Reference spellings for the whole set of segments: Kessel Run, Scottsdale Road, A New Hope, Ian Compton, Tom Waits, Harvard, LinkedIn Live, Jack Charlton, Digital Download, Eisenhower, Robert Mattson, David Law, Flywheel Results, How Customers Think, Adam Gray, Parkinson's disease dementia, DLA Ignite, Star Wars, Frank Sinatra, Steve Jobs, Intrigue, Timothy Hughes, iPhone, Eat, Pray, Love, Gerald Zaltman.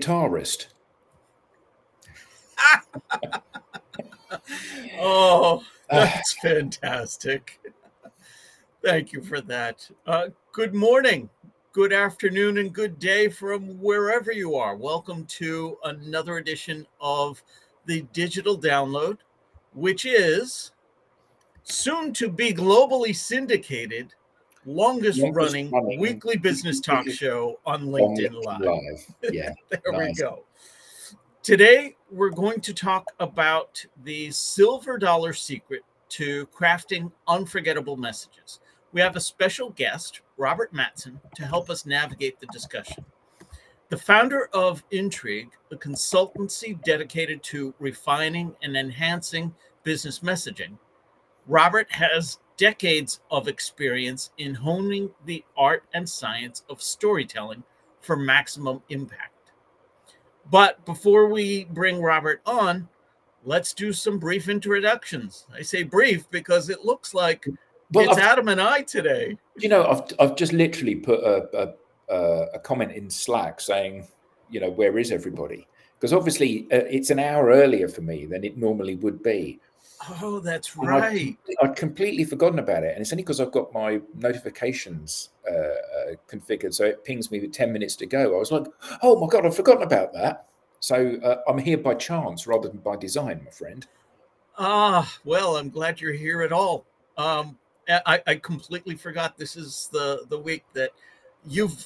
guitarist. Oh, that's fantastic. Thank you for that. Good morning, good afternoon, and good day from wherever you are. Welcome to another edition of the Digital Download, which is soon to be globally syndicated, longest running weekly business talk show on LinkedIn Live. Yeah, there we go. Today, we're going to talk about the silver dollar secret to crafting unforgettable messages. We have a special guest, Robert Mattson, to help us navigate the discussion. The founder of Intrigue, a consultancy dedicated to refining and enhancing business messaging, Robert has decades of experience in honing the art and science of storytelling for maximum impact. But before we bring Robert on, let's do some brief introductions. I say brief because it looks like Adam and I today. You know, I've just literally put a comment in Slack saying, you know, where is everybody? Because obviously it's an hour earlier for me than it normally would be. Oh, that's right. I'd completely forgotten about it. And it's only because I've got my notifications configured, so it pings me with 10 minutes to go. I was like, oh, my God, I've forgotten about that. So I'm here by chance rather than by design, my friend. Ah, well, I'm glad you're here at all. I completely forgot this is the week that you've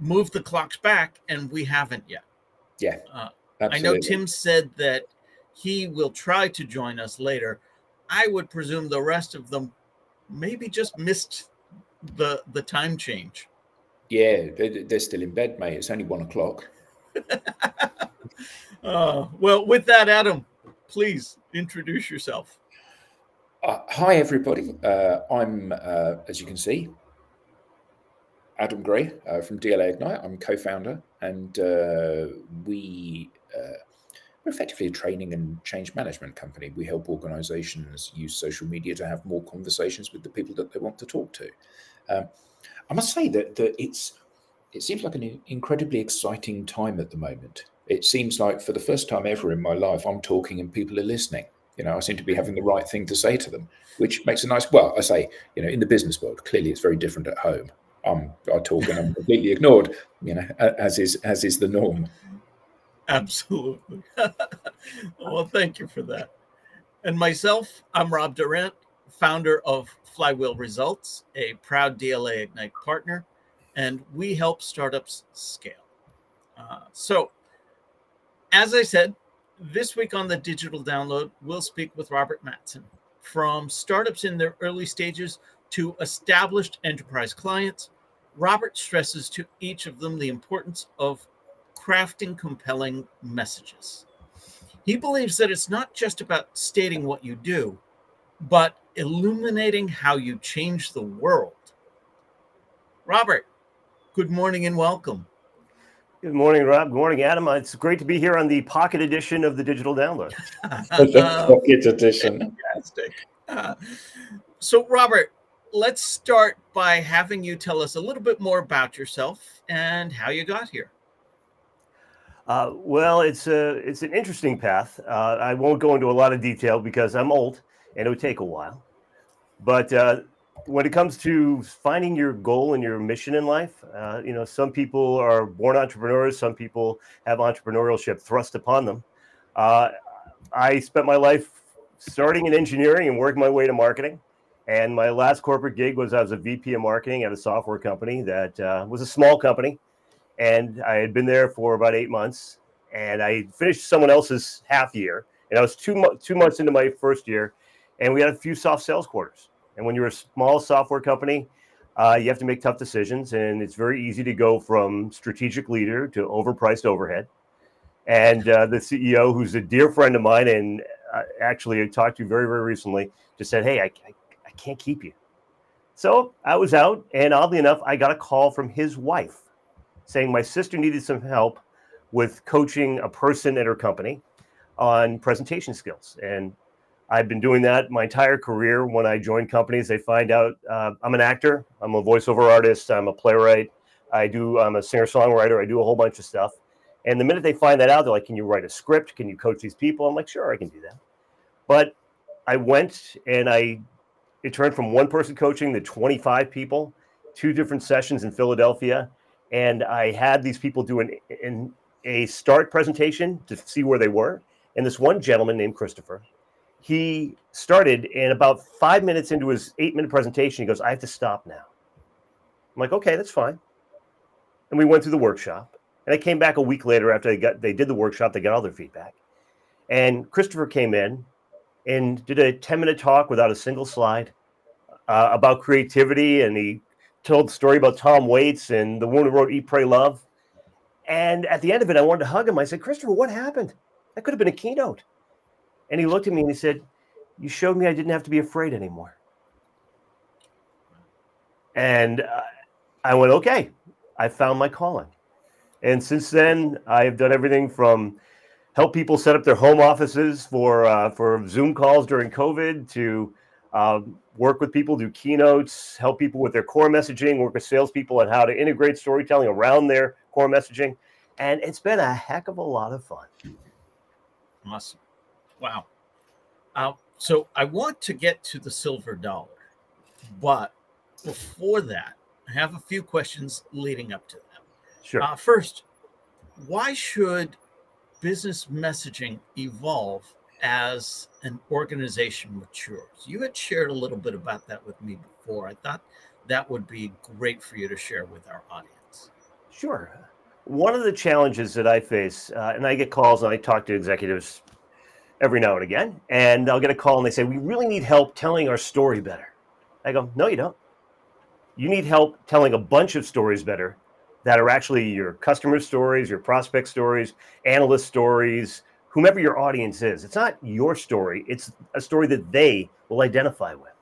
moved the clocks back and we haven't yet. Yeah, I know Tim said that he will try to join us later. I would presume the rest of them maybe just missed the time change. Yeah, they're still in bed, mate. It's only 1 o'clock. Well, with that, Adam, please introduce yourself. Hi, everybody. I'm, as you can see, Adam Gray from DLA Ignite. I'm co-founder, and we're effectively a training and change management company. We help organizations use social media to have more conversations with the people that they want to talk to. I must say that it seems like an incredibly exciting time at the moment. It seems like for the first time ever in my life, I'm talking and people are listening. You know, I seem to be having the right thing to say to them, which makes a nice, well, I say, you know, in the business world, clearly it's very different at home. I talk and I'm completely ignored, you know, as is the norm. Absolutely. Well, thank you for that. And myself, I'm Rob Durant, founder of Flywheel Results, a proud DLA Ignite partner, and we help startups scale. So, as I said, this week on the Digital Download, we'll speak with Robert Mattson. From startups in their early stages to established enterprise clients, Robert stresses to each of them the importance of crafting compelling messages. He believes that it's not just about stating what you do, but illuminating how you change the world. Robert, good morning and welcome. Good morning, Rob. Good morning, Adam. It's great to be here on the pocket edition of the Digital Download. The pocket edition. Fantastic. So, Robert, let's start by having you tell us a little bit more about yourself and how you got here. Well, it's an interesting path. I won't go into a lot of detail because I'm old and it would take a while. But when it comes to finding your goal and your mission in life, you know, some people are born entrepreneurs. Some people have entrepreneurship thrust upon them. I spent my life starting in engineering and working my way to marketing. And my last corporate gig was I was a VP of marketing at a software company that was a small company. And I had been there for about 8 months, and I finished someone else's half year. And I was two months into my first year, and we had a few soft sales quarters. And when you're a small software company, you have to make tough decisions, and it's very easy to go from strategic leader to overpriced overhead. And the CEO, who's a dear friend of mine, and actually I talked to very, very recently, just said, hey, I can't keep you. So I was out, and oddly enough, I got a call from his wife, saying my sister needed some help with coaching a person at her company on presentation skills. And I've been doing that my entire career. When I join companies, they find out I'm an actor, I'm a voiceover artist, I'm a playwright, I'm a singer-songwriter. I do a whole bunch of stuff. And the minute they find that out, they're like, can you write a script? Can you coach these people? I'm like, sure, I can do that. But I went and it turned from one person coaching to 25 people, 2 different sessions in Philadelphia. And I had these people do a start presentation to see where they were. And this one gentleman named Christopher, he started, and about 5 minutes into his 8-minute presentation, he goes, I have to stop now. I'm like, okay, that's fine. And we went through the workshop. And I came back a week later after they did the workshop, they got all their feedback. And Christopher came in and did a 10-minute talk without a single slide about creativity. And he told the story about Tom Waits and the woman who wrote Eat, Pray, Love. And at the end of it, I wanted to hug him. I said, Christopher, what happened? That could have been a keynote. And he looked at me and he said, you showed me I didn't have to be afraid anymore. And I went, okay, I found my calling. And since then, I've done everything from help people set up their home offices for Zoom calls during COVID to work with people, do keynotes, help people with their core messaging, work with salespeople on how to integrate storytelling around their core messaging. And it's been a heck of a lot of fun. Awesome. Wow. So I want to get to the silver dollar, but before that, I have a few questions leading up to that. Sure. First, why should business messaging evolve as an organization matures? You had shared a little bit about that with me before. I thought that would be great for you to share with our audience. Sure. One of the challenges that I face, and I get calls and I talk to executives every now and again, and I'll get a call and they say, we really need help telling our story better. I go, no, you don't. You need help telling a bunch of stories better that are actually your customer stories, your prospect stories, analyst stories, whomever your audience is. It's not your story. It's a story that they will identify with.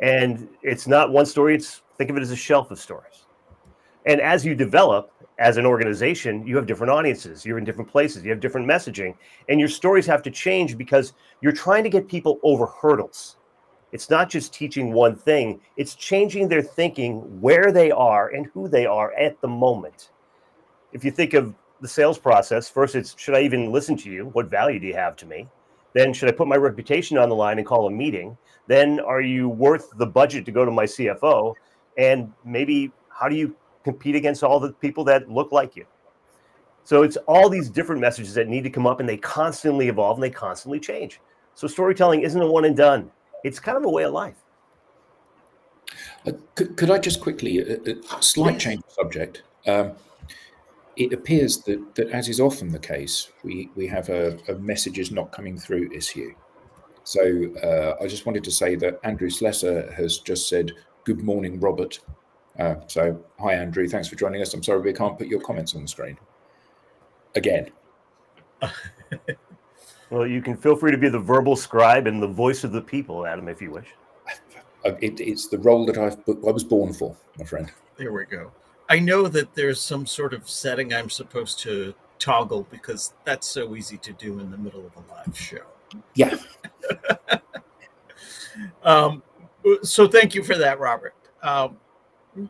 And it's not one story. It's, think of it as a shelf of stories. And as you develop as an organization, you have different audiences. You're in different places. You have different messaging. And your stories have to change because you're trying to get people over hurdles. It's not just teaching one thing. It's changing their thinking, where they are and who they are at the moment. If you think of the sales process, first it's, should I even listen to you? What value do you have to me? Then should I put my reputation on the line and call a meeting? Then are you worth the budget to go to my CFO? And maybe how do you compete against all the people that look like you? So it's all these different messages that need to come up, and they constantly evolve and they constantly change. So storytelling isn't a one and done. It's kind of a way of life. Could I just quickly, a slight change of subject. It appears that as is often the case, we have a messages not coming through issue. So I just wanted to say that Andrew Slesser has just said, good morning, Robert. So hi, Andrew, thanks for joining us. I'm sorry we can't put your comments on the screen. Again. Well, you can feel free to be the verbal scribe and the voice of the people, Adam, if you wish. It's the role that I was born for, my friend. There we go. I know that there's some sort of setting I'm supposed to toggle because that's so easy to do in the middle of a live show. Yeah. So thank you for that, Robert.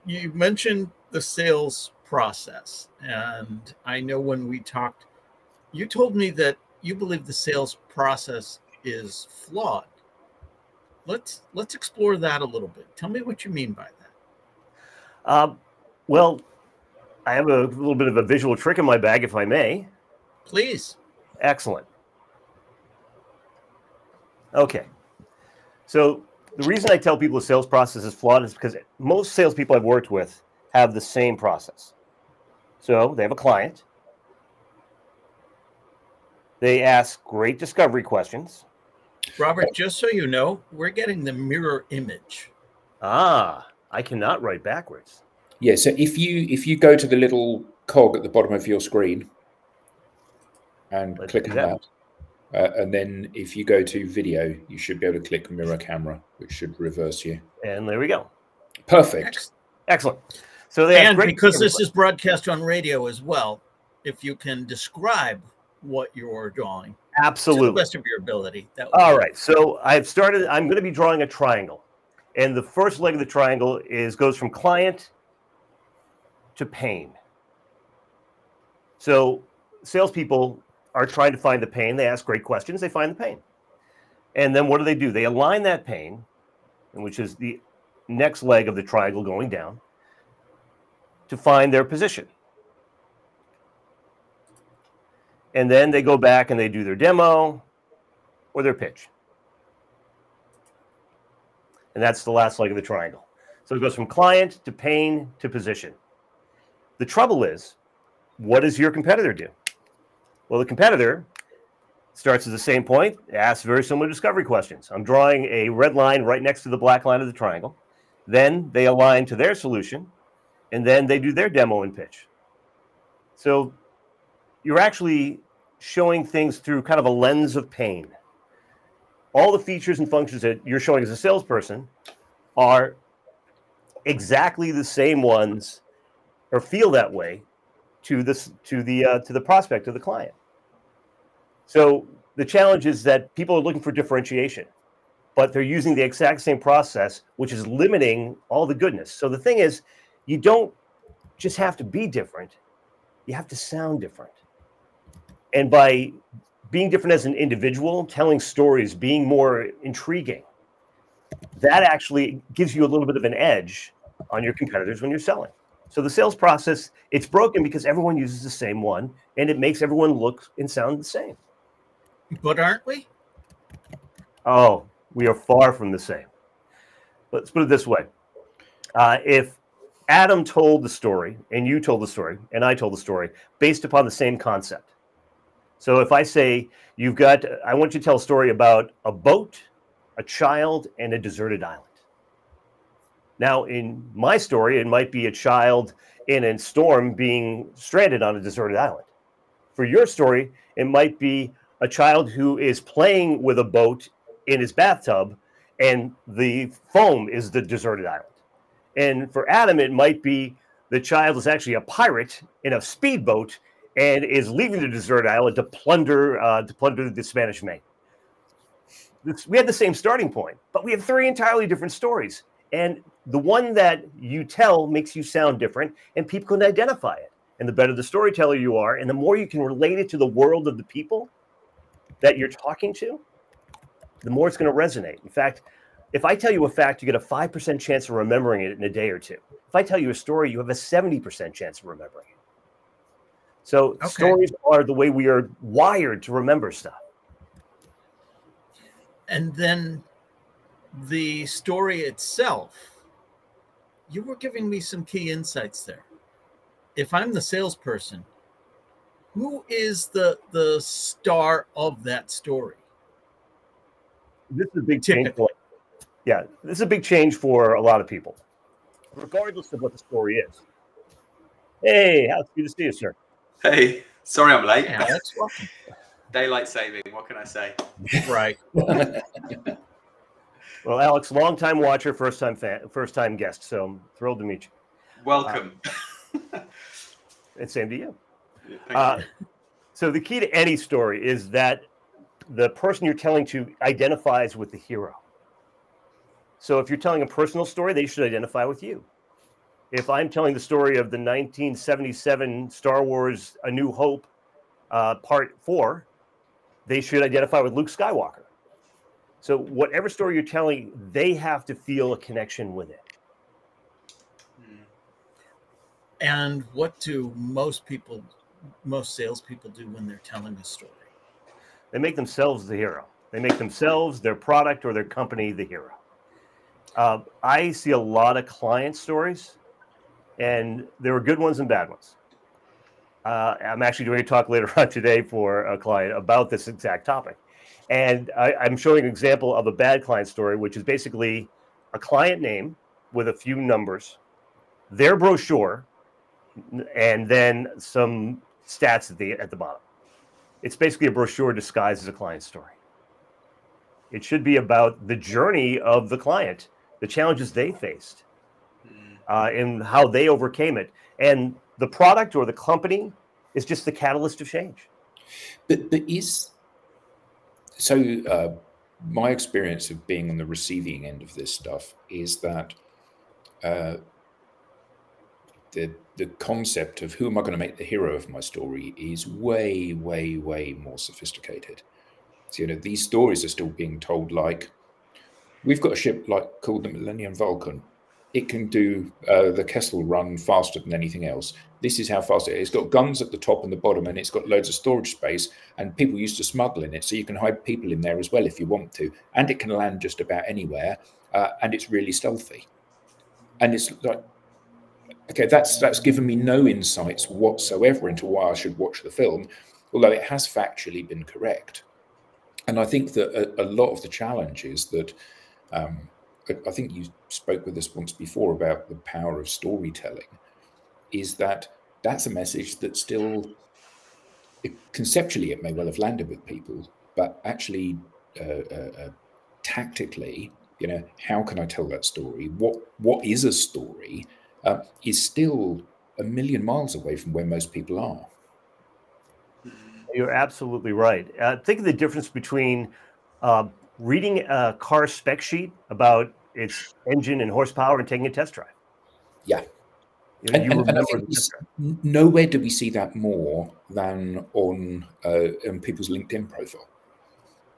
You mentioned the sales process, and I know when we talked, you told me that you believe the sales process is flawed. Let's explore that a little bit. Tell me what you mean by that. Well, I have a little bit of a visual trick in my bag, if I may. Please. Excellent. Okay. So the reason I tell people the sales process is flawed is because most salespeople I've worked with have the same process. So they have a client. They ask great discovery questions. Robert, just so you know, we're getting the mirror image. Ah, I cannot write backwards. Yeah, so if you go to the little cog at the bottom of your screen and click on that, and then if you go to video, you should be able to click mirror camera, which should reverse you. And there we go. Perfect. Excellent. So they and because this is broadcast on radio as well, if you can describe what you're drawing. Absolutely. To the best of your ability. All right. So I've started, I'm going to be drawing a triangle. And the first leg of the triangle goes from client to pain. So salespeople are trying to find the pain. They ask great questions. They find the pain. And then what do? They align that pain, which is the next leg of the triangle going down, to find their position. And then they go back and they do their demo or their pitch. And that's the last leg of the triangle. So it goes from client to pain to position. The trouble is, what does your competitor do? Well, the competitor starts at the same point, asks very similar discovery questions. I'm drawing a red line right next to the black line of the triangle. Then they align to their solution, and then they do their demo and pitch. So you're actually showing things through kind of a lens of pain. All the features and functions that you're showing as a salesperson are exactly the same ones, or feel that way, to the prospect, to the client. So the challenge is that people are looking for differentiation, but they're using the exact same process, which is limiting all the goodness. So the thing is, you don't just have to be different. You have to sound different. And by being different as an individual, telling stories, being more intriguing, that actually gives you a little bit of an edge on your competitors when you're selling. So the sales process, it's broken because everyone uses the same one, and it makes everyone look and sound the same. But aren't we? Oh, we are far from the same. Let's put it this way. If Adam told the story, and you told the story, and I told the story, based upon the same concept. So if I say, I want you to tell a story about a boat, a child, and a deserted island. Now, in my story, it might be a child in a storm being stranded on a deserted island. For your story, it might be a child who is playing with a boat in his bathtub, and the foam is the deserted island. And for Adam, it might be the child is actually a pirate in a speedboat and is leaving the desert island to plunder the Spanish Main. We had the same starting point, but we have three entirely different stories. And the one that you tell makes you sound different, and people can identify it. And the better the storyteller you are, and the more you can relate it to the world of the people that you're talking to, the more it's going to resonate. In fact, if I tell you a fact, you get a 5% chance of remembering it in a day or two. If I tell you a story, you have a 70% chance of remembering it. So okay. Stories are the way we are wired to remember stuff. And then the story itself, you were giving me some key insights there. If I'm the salesperson, who is the star of that story? This is a big change. Yeah, this is a big change for a lot of people, regardless of what the story is. Hey, how's good to see you, sir? Hey, sorry I'm late. Yeah, that's welcome. Daylight saving, what can I say? Right. Well, Alex, long-time watcher, first-time fan, first-time guest, so I'm thrilled to meet you. Welcome. And same to you. Yeah, so the key to any story is that the person you're telling to identifies with the hero. So if you're telling a personal story, they should identify with you. If I'm telling the story of the 1977 Star Wars A New Hope Part 4, they should identify with Luke Skywalker. So whatever story you're telling, they have to feel a connection with it. And what do most salespeople do when they're telling a story? They make themselves the hero. They make themselves, their product, or their company the hero. I see a lot of client stories, and there were good ones and bad ones. I'm actually doing a talk later on today for a client about this exact topic. And I'm showing an example of a bad client story, which is basically a client name with a few numbers, their brochure, and then some stats at the bottom. It's basically a brochure disguised as a client story. It should be about the journey of the client, the challenges they faced, and how they overcame it. And the product or the company is just the catalyst of change. So my experience of being on the receiving end of this stuff is that the concept of who am I going to make the hero of my story is way, way, way more sophisticated. So, you know, these stories are still being told like, we've got a ship like called the Millennium Falcon. It can do the Kessel Run faster than anything else. This is how fast it is. It's got guns at the top and the bottom, and it's got loads of storage space, and people used to smuggle in it. So you can hide people in there as well if you want to. And it can land just about anywhere. And it's really stealthy. And it's like, okay, that's given me no insights whatsoever into why I should watch the film, although it has factually been correct. And I think that a lot of the challenge is that, I think you spoke with us once before about the power of storytelling, is that that's a message that still, conceptually it may well have landed with people, but actually tactically, you know, how can I tell that story? What is a story is still a million miles away from where most people are. You're absolutely right. Think of the difference between reading a car spec sheet about its engine and horsepower and taking a test drive. Yeah. And I think nowhere do we see that more than on people's LinkedIn profile.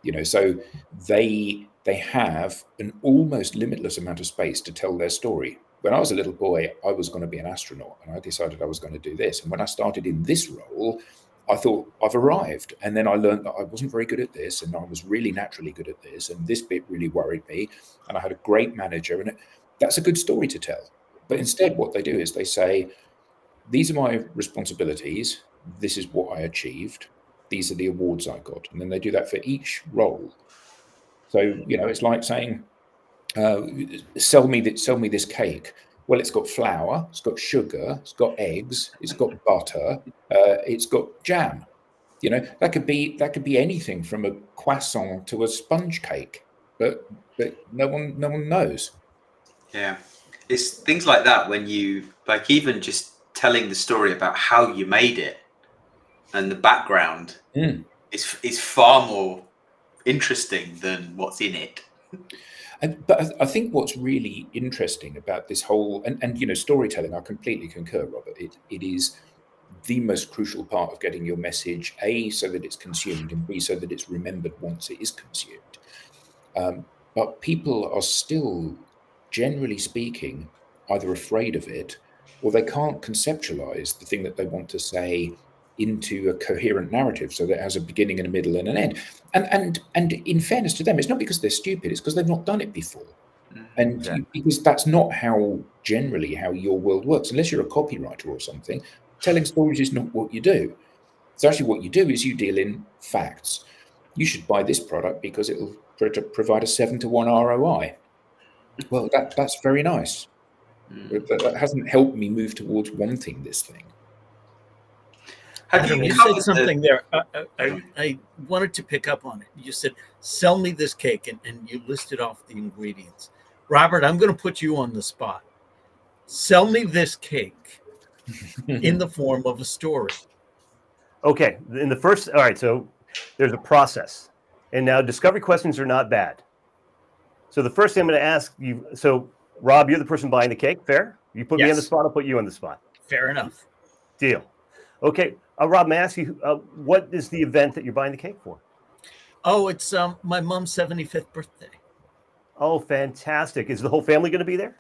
You know, so they have an almost limitless amount of space to tell their story. When I was a little boy, I was going to be an astronaut, and I decided I was going to do this. And when I started in this role, I thought I've arrived. And then I learned that I wasn't very good at this, and I was really naturally good at this, and this bit really worried me, and I had a great manager, and that's a good story to tell. But instead what they do is they say, these are my responsibilities, this is what I achieved, these are the awards I got. And then they do that for each role. So, you know, it's like saying, sell me this cake. Well, it's got flour, it's got sugar, it's got eggs, it's got butter, it's got jam. You know, that could be anything from a croissant to a sponge cake, but no one knows. Yeah, it's things like that when you like even just telling the story about how you made it and the background is far more interesting than what's in it. But I think what's really interesting about this whole, and you know, storytelling, I completely concur, Robert, it is the most crucial part of getting your message, A, so that it's consumed, and B, so that it's remembered once it is consumed. But people are still, generally speaking, either afraid of it, or they can't conceptualize the thing that they want to say into a coherent narrative, so that it has a beginning and a middle and an end. And in fairness to them, it's not because they're stupid, it's because they've not done it before. And yeah. Because that's not generally how your world works. Unless you're a copywriter or something, telling stories is not what you do. So actually what you do is you deal in facts. You should buy this product because it'll provide a 7-to-1 ROI. Well, that's very nice. That hasn't helped me move towards wanting this thing. You said something there. I wanted to pick up on it. You said, sell me this cake, and you listed off the ingredients. Robert, I'm going to put you on the spot. Sell me this cake in the form of a story. Okay. All right, so there's a process. And now discovery questions are not bad. So the first thing I'm going to ask you, so Rob, you're the person buying the cake, fair? You put me on the spot, I'll put you on the spot. Fair enough. Deal. Okay, Rob, may I ask you, what is the event that you're buying the cake for? Oh, it's my mom's 75th birthday. Oh, fantastic. Is the whole family going to be there?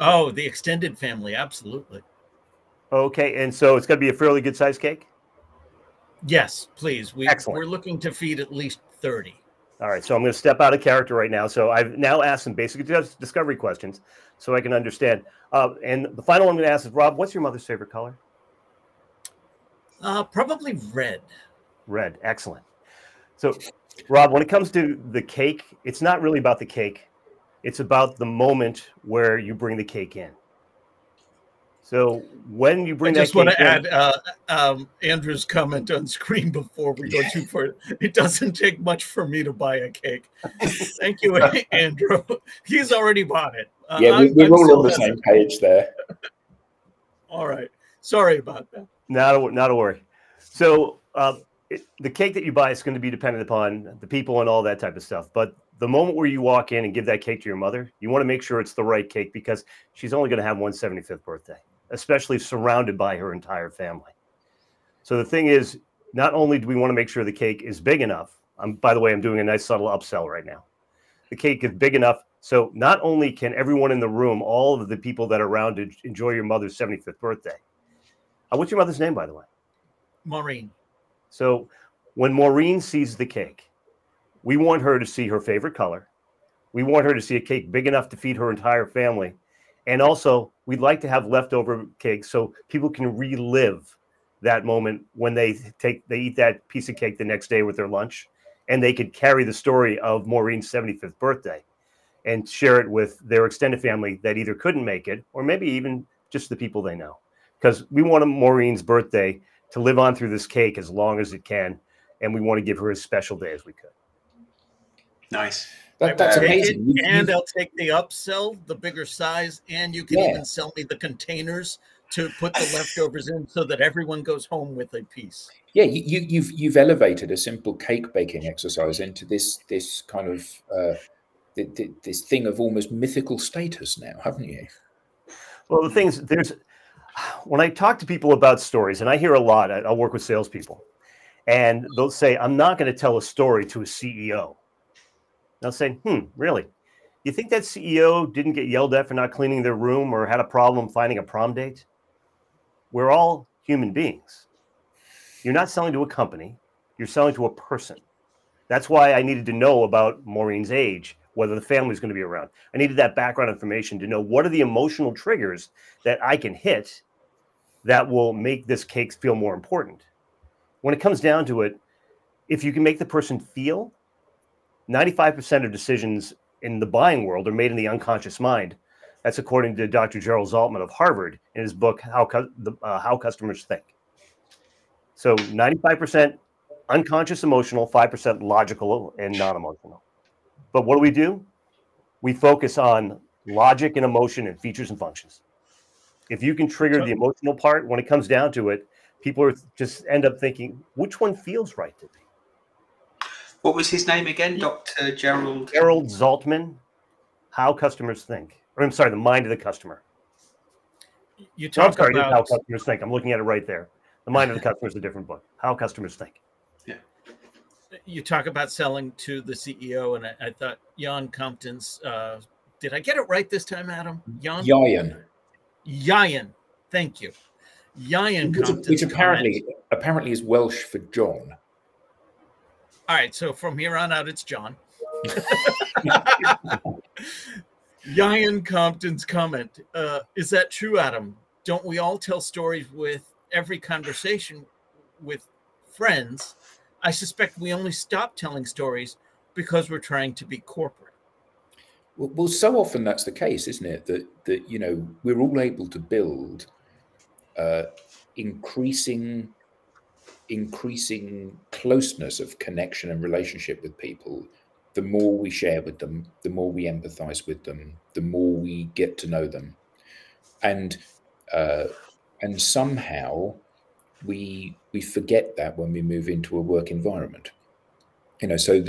Oh, the extended family, absolutely. Okay, and so it's going to be a fairly good-sized cake? Yes, please. Excellent. We're looking to feed at least 30. All right, so I'm going to step out of character right now. So I've now asked some basic discovery questions so I can understand. And the final one I'm going to ask is, Rob, what's your mother's favorite color? Probably red. Red, excellent. So, Rob, when it comes to the cake, it's not really about the cake. It's about the moment where you bring the cake in. So when you bring that cake in... I just want to add Andrew's comment on screen before we go too far. It doesn't take much for me to buy a cake. Thank you, Andrew. He's already bought it. Yeah, we're all on the same page there. All right. Sorry about that. Not a worry. So the cake that you buy is going to be dependent upon the people and all that type of stuff. But the moment where you walk in and give that cake to your mother, you want to make sure it's the right cake because she's only going to have one 75th birthday. especially surrounded by her entire family. So the thing is, not only do we want to make sure the cake is big enough, by the way, I'm doing a nice subtle upsell right now. The cake is big enough, so not only can everyone in the room, all of the people that are around, to enjoy your mother's 75th birthday. What's your mother's name, by the way? Maureen. So when Maureen sees the cake, we want her to see her favorite color. We want her to see a cake big enough to feed her entire family. And also, we'd like to have leftover cake so people can relive that moment when they eat that piece of cake the next day with their lunch, and they could carry the story of Maureen's 75th birthday and share it with their extended family that either couldn't make it or maybe even just the people they know. Because we want Maureen's birthday to live on through this cake as long as it can, and we want to give her as special day as we could. Nice. That's amazing. And I'll take the upsell, the bigger size, and you can even sell me the containers to put the leftovers in so that everyone goes home with a piece. Yeah, you've elevated a simple cake baking exercise into this kind of this thing of almost mythical status now, haven't you? Well, the thing is, when I talk to people about stories, and I hear a lot, I'll work with salespeople, and they'll say, I'm not going to tell a story to a CEO. And I'll say, really? You think that CEO didn't get yelled at for not cleaning their room or had a problem finding a prom date? We're all human beings. You're not selling to a company. You're selling to a person. That's why I needed to know about Maureen's age, whether the family's going to be around. I needed that background information to know what are the emotional triggers that I can hit that will make this cake feel more important. When it comes down to it, if you can make the person feel, 95% of decisions in the buying world are made in the unconscious mind. That's according to Dr. Gerald Zaltman of Harvard in his book, How Customers Think. So 95% unconscious emotional, 5% logical and non-emotional. But what do? We focus on logic and emotion and features and functions. If you can trigger the emotional part, when it comes down to it, people are just end up thinking, which one feels right to me? What was his name again? Dr. Gerald Zaltman, How Customers Think. Or I'm sorry, The Mind of the Customer. You talk about How Customers Think. I'm looking at it right there. The Mind of the Customer is a different book. How Customers Think. Yeah. You talk about selling to the CEO, and I thought Ian Compton's, did I get it right this time, Adam? Ian. Thank you. Ian Compton. Which apparently is Welsh for John. All right, so from here on out, it's John. Ian Compton's comment, is that true, Adam? Don't we all tell stories with every conversation with friends? I suspect we only stop telling stories because we're trying to be corporate. Well, so often that's the case, isn't it? That you know, we're all able to build increasing closeness of connection and relationship with people. The more we share with them, the more we empathize with them, the more we get to know them, and somehow we forget that when we move into a work environment. You know, so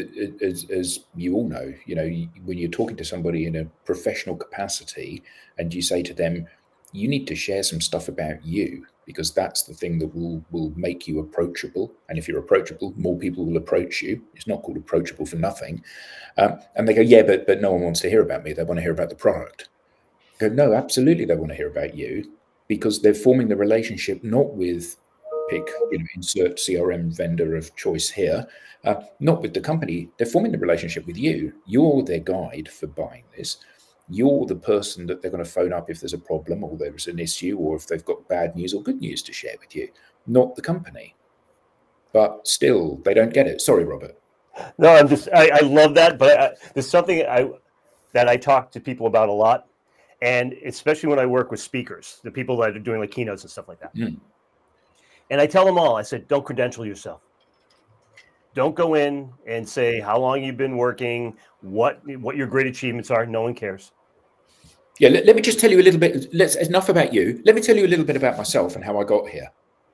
as you all know, you know, when you're talking to somebody in a professional capacity and you say to them, you need to share some stuff about you, because that's the thing that will make you approachable. And if you're approachable, more people will approach you. It's not called approachable for nothing. And they go, yeah, but no one wants to hear about me. They want to hear about the product. I go, no, absolutely they want to hear about you, because they're forming the relationship not with insert CRM vendor of choice here, not with the company. They're forming the relationship with you. You're their guide for buying this. You're the person that they're going to phone up if there's a problem or there's an issue or if they've got bad news or good news to share with you, not the company. But still, they don't get it. Sorry, Robert. No, I'm just, I love that. But there's something that I talk to people about a lot, and especially when I work with speakers, the people that are doing like keynotes and stuff like that. Mm. And I tell them all, I said, don't credential yourself. Don't go in and say how long you've been working, what your great achievements are. No one cares. Yeah, let me just tell you a little bit. Enough about you. Let me tell you a little bit about myself and how I got here.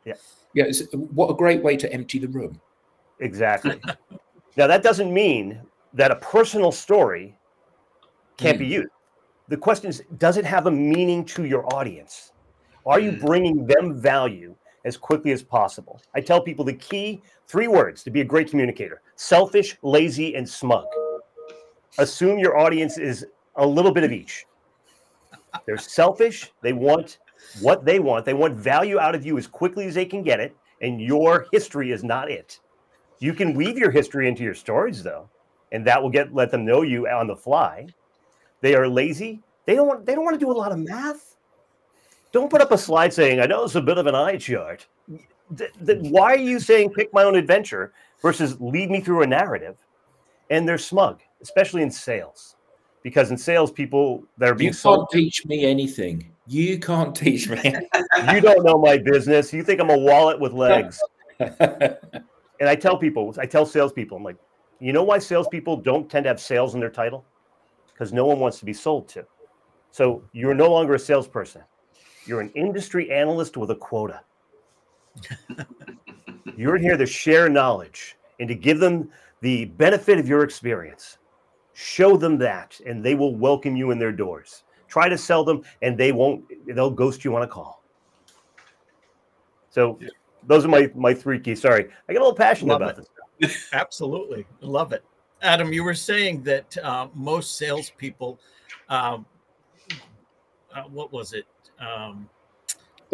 Yeah. Yeah. What a great way to empty the room. Exactly. Now, that doesn't mean that a personal story can't be used. The question is, does it have a meaning to your audience? Are you bringing them value as quickly as possible? I tell people the key three words to be a great communicator: selfish, lazy, and smug. Assume your audience is a little bit of each. They're selfish. They want what they want. They want value out of you as quickly as they can get it. And your history is not it. You can weave your history into your stories, though, and that will let them know you on the fly. They are lazy. They don't want to do a lot of math. Don't put up a slide saying, I know it's a bit of an eye chart. Why are you saying pick my own adventure versus lead me through a narrative? And they're smug, especially in sales, because in sales, people that are being sold. You can't teach me anything. You can't teach me. You don't know my business. You think I'm a wallet with legs. And I tell people, I tell salespeople, I'm like, you know why salespeople don't tend to have sales in their title? Because no one wants to be sold to. So you're no longer a salesperson. You're an industry analyst with a quota. You're here to share knowledge and to give them the benefit of your experience. Show them that, and they will welcome you in their doors. Try to sell them, and they won't. They'll ghost you on a call. So those are my three keys. Sorry, I get a little passionate about this stuff. Absolutely. Love it. Adam, you were saying that most salespeople, what was it? They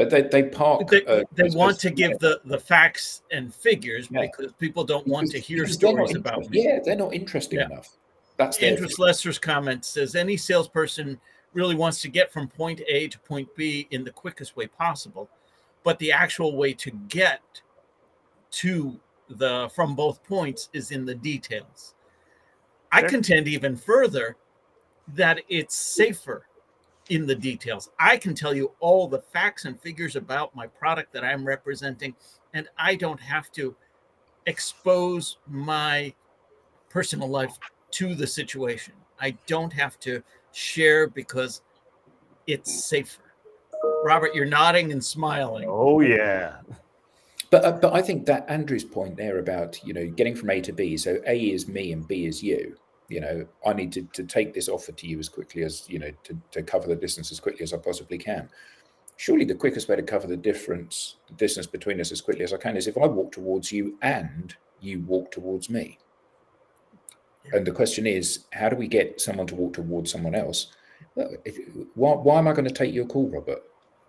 want to give the facts and figures because people don't want to hear stories about me. Yeah, they're not interesting enough. That's the Andrew Lester's comment says, any salesperson really wants to get from point A to point B in the quickest way possible, but the actual way to get to from both points is in the details. I contend even further that it's safer in the details. I can tell you all the facts and figures about my product that I'm representing, and I don't have to expose my personal life to the situation. I don't have to share because it's safer. Robert, you're nodding and smiling. Oh, yeah. But I think that Andrew's point there about, you know, getting from A to B. So A is me and B is you. You know, I need to take this offer to you as quickly as, you know, to cover the distance as quickly as I possibly can. Surely the quickest way to cover the distance between us as quickly as I can is if I walk towards you and you walk towards me. And the question is, how do we get someone to walk towards someone else? Well, why am I going to take your call, Robert?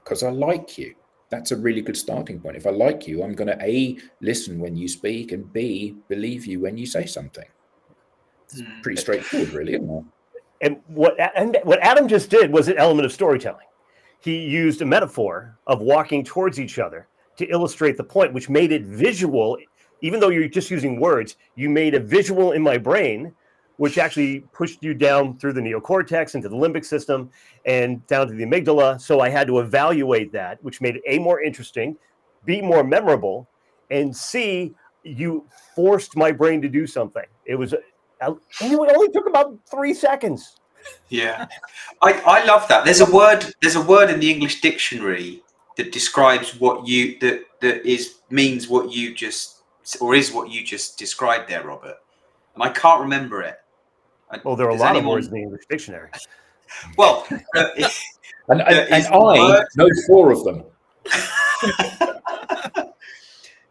Because I like you. That's a really good starting point. If I like you, I'm going to A, listen when you speak, and B, believe you when you say something. It's pretty straightforward, really, isn't it? And what Adam just did was an element of storytelling. He used a metaphor of walking towards each other to illustrate the point, which made it visual. Even though you're just using words, you made a visual in my brain, which actually pushed you down through the neocortex into the limbic system and down to the amygdala. So I had to evaluate that, which made it A, more interesting, B, more memorable, and C, you forced my brain to do something. It was, and it only took about 3 seconds. Yeah, I love that. There's a word in the English dictionary that describes what you, that means what you just, or is what you just described there, Robert. And I can't remember it. Well, there are a lot of words in the English dictionary. Well, I know 4 of them.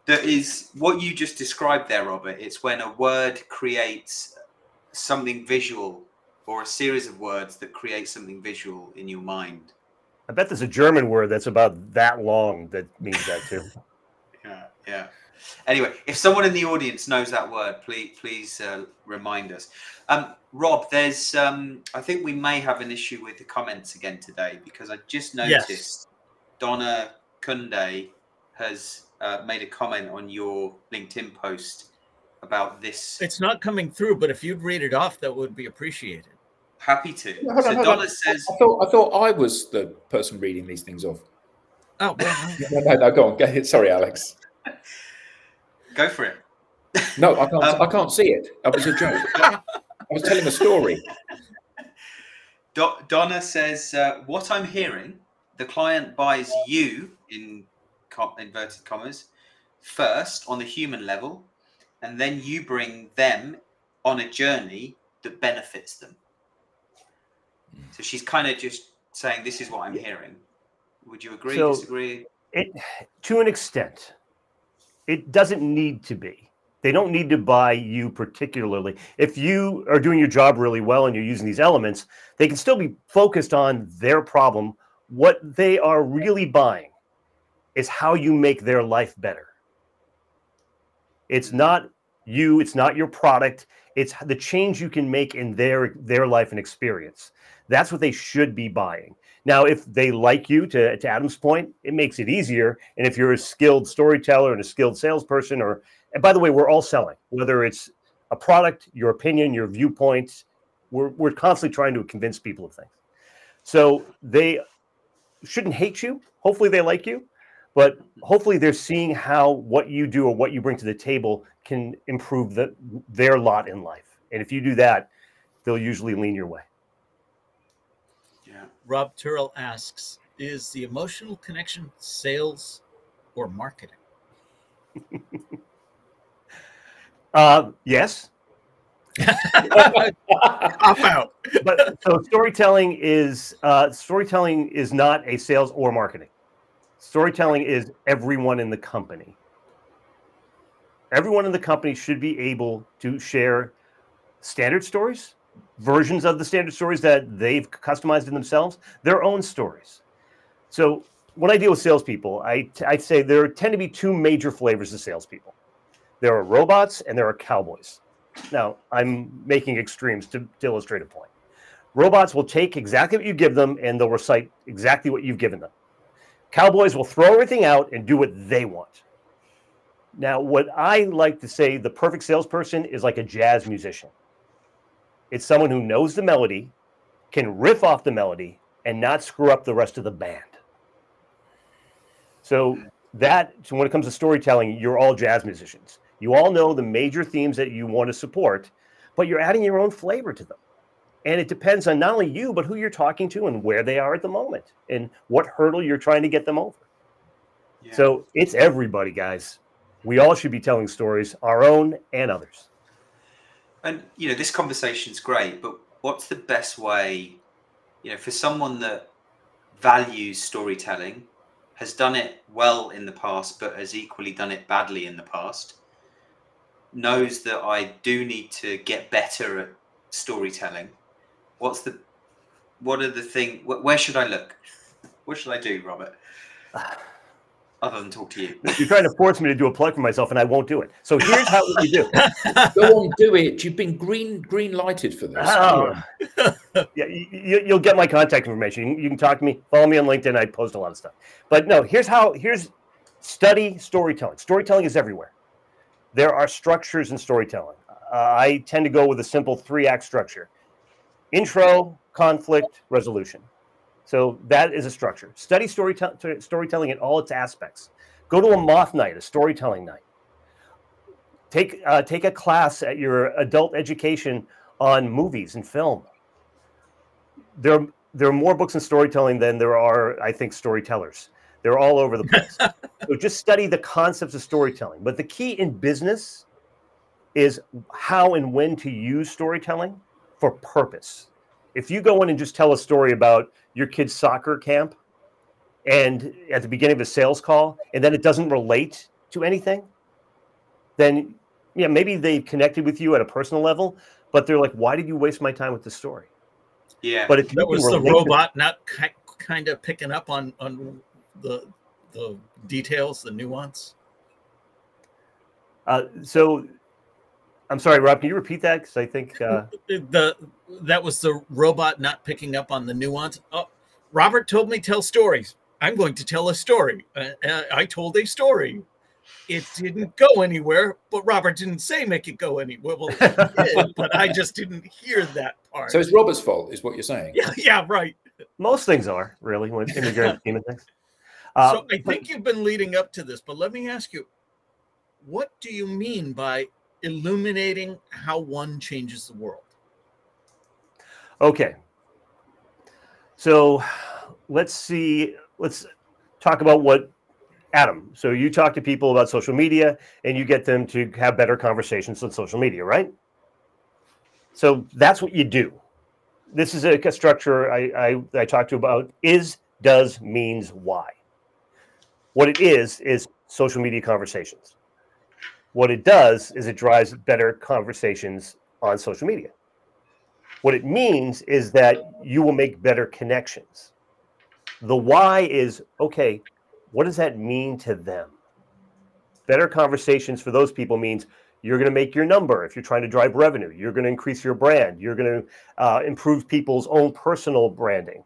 That is what you just described there, Robert. It's when a word creates something visual, or a series of words that create something visual in your mind. I bet there's a German word that's about that long that means that too. Yeah, yeah. Anyway, if someone in the audience knows that word, please remind us. Rob, there's I think we may have an issue with the comments again today, because I just noticed Donna Kunde has made a comment on your LinkedIn post about this. It's not coming through, but if you'd read it off, that would be appreciated. Happy to. So Donna says, I thought I was the person reading these things off. Oh, well, no, go on. Go ahead. Sorry, Alex. Go for it. No, I can't see it. That was a joke. I was telling a story. Donna says, what I'm hearing, the client buys you, in inverted commas, first on the human level, and then you bring them on a journey that benefits them. So she's kind of just saying, this is what I'm hearing. Would you agree, disagree? To an extent, it doesn't need to be. They don't need to buy you particularly. If you are doing your job really well and you're using these elements, they can still be focused on their problem. What they are really buying is how you make their life better. It's not you, it's not your product, it's the change you can make in their life and experience. That's what they should be buying. Now, if they like you, to Adam's point, it makes it easier. And if you're a skilled storyteller and a skilled salesperson, or, and by the way, we're all selling, whether it's a product, your opinion, your viewpoints, we're constantly trying to convince people of things. So they shouldn't hate you. Hopefully they like you, but hopefully they're seeing how what you do or what you bring to the table can improve their lot in life. And if you do that, they'll usually lean your way. Rob Turrell asks, is the emotional connection sales or marketing? Yes. But so storytelling is not a sales or marketing. Storytelling is everyone in the company. Everyone in the company should be able to share standard stories, versions of the standard stories that they've customized in themselves, their own stories. So when I deal with salespeople, I'd say there tend to be two major flavors of salespeople. There are robots and there are cowboys. Now, I'm making extremes to illustrate a point. Robots will take exactly what you give them and they'll recite exactly what you've given them. Cowboys will throw everything out and do what they want. Now, what I like to say, the perfect salesperson is like a jazz musician. It's someone who knows the melody, can riff off the melody, and not screw up the rest of the band. So when it comes to storytelling, you're all jazz musicians. You all know the major themes that you want to support, but you're adding your own flavor to them. And it depends on not only you, but who you're talking to and where they are at the moment and what hurdle you're trying to get them over. Yeah. So it's everybody, guys. We all should be telling stories, our own and others. And, you know, this conversation's great, but what's the best way, you know, for someone that values storytelling, has done it well in the past, but has equally done it badly in the past, knows that I do need to get better at storytelling. Where should I look? What should I do, Robert? Other than talk to you. You're trying to force me to do a plug for myself and I won't do it. So here's how you do. Go on, do it. You've been green lighted for this. Oh. Yeah, you'll get my contact information. You can talk to me, follow me on LinkedIn. I post a lot of stuff. But no, here's study storytelling. Storytelling is everywhere. There are structures in storytelling. I tend to go with a simple 3-act structure. Intro, conflict, resolution. So that is a structure. Study storytelling in all its aspects. Go to a moth night, a storytelling night. Take a class at your adult education on movies and film. There are more books in storytelling than there are, I think, storytellers. They're all over the place. So just study the concepts of storytelling. But the key in business is how and when to use storytelling for purpose. If you go in and just tell a story about your kid's soccer camp and at the beginning of a sales call, and then it doesn't relate to anything, then yeah, maybe they connected with you at a personal level, but they're like, why did you waste my time with this story? Yeah, but if that was the robot not kind of picking up on the details, the nuance. So I'm sorry, Rob, can you repeat that? Because I think that was the robot not picking up on the nuance. Oh, Robert told me tell stories. I'm going to tell a story. I told a story. It didn't go anywhere, but Robert didn't say make it go anywhere. Well, he did, but I just didn't hear that part. So it's Robert's fault is what you're saying. Yeah, yeah, right. Most things are, really, when it's in the grand scheme of things. So I think you've been leading up to this, but let me ask you, what do you mean by illuminating how one changes the world? Okay. So let's talk about what Adam. So you talk to people about social media and you get them to have better conversations on social media, right? So that's what you do. This is a structure I talked to about is does means why. What it is social media conversations. What it does is it drives better conversations on social media. What it means is that you will make better connections. The why is, okay, what does that mean to them? Better conversations for those people means you're going to make your number if you're trying to drive revenue. You're going to increase your brand. You're going to improve people's own personal branding.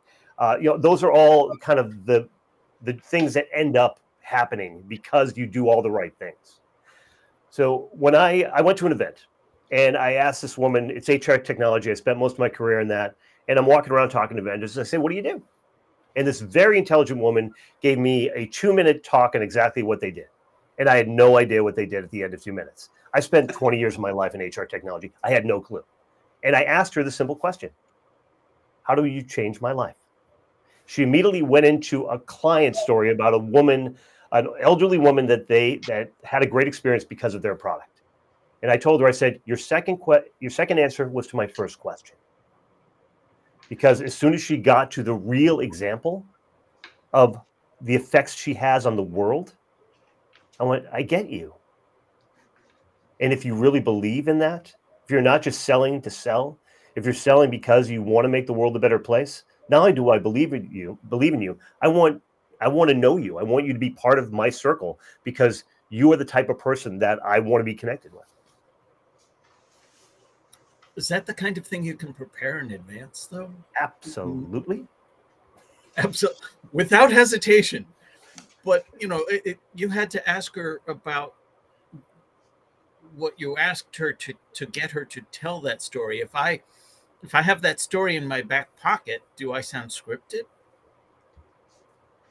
You know, those are all kind of the things that end up happening because you do all the right things. So when I went to an event and I asked this woman, it's HR technology. I spent most of my career in that. And I'm walking around talking to vendors. And I say, what do you do? And this very intelligent woman gave me a 2-minute talk on exactly what they did. And I had no idea what they did at the end of 2 minutes. I spent 20 years of my life in HR technology. I had no clue. And I asked her the simple question, how do you change my life? She immediately went into a client story about a woman, an elderly woman that had a great experience because of their product. And I told her, I said, your second answer was to my first question. Because as soon as she got to the real example of the effects she has on the world, I went, I get you. And if you really believe in that, if you're not just selling to sell, if you're selling because you want to make the world a better place, not only do I believe in you, I want to know you. I want you to be part of my circle because you are the type of person that I want to be connected with. Is that the kind of thing you can prepare in advance, though? Absolutely. Absolutely. Without hesitation. But, you know, you had to ask her about what you asked her to get her to tell that story. If I have that story in my back pocket, do I sound scripted?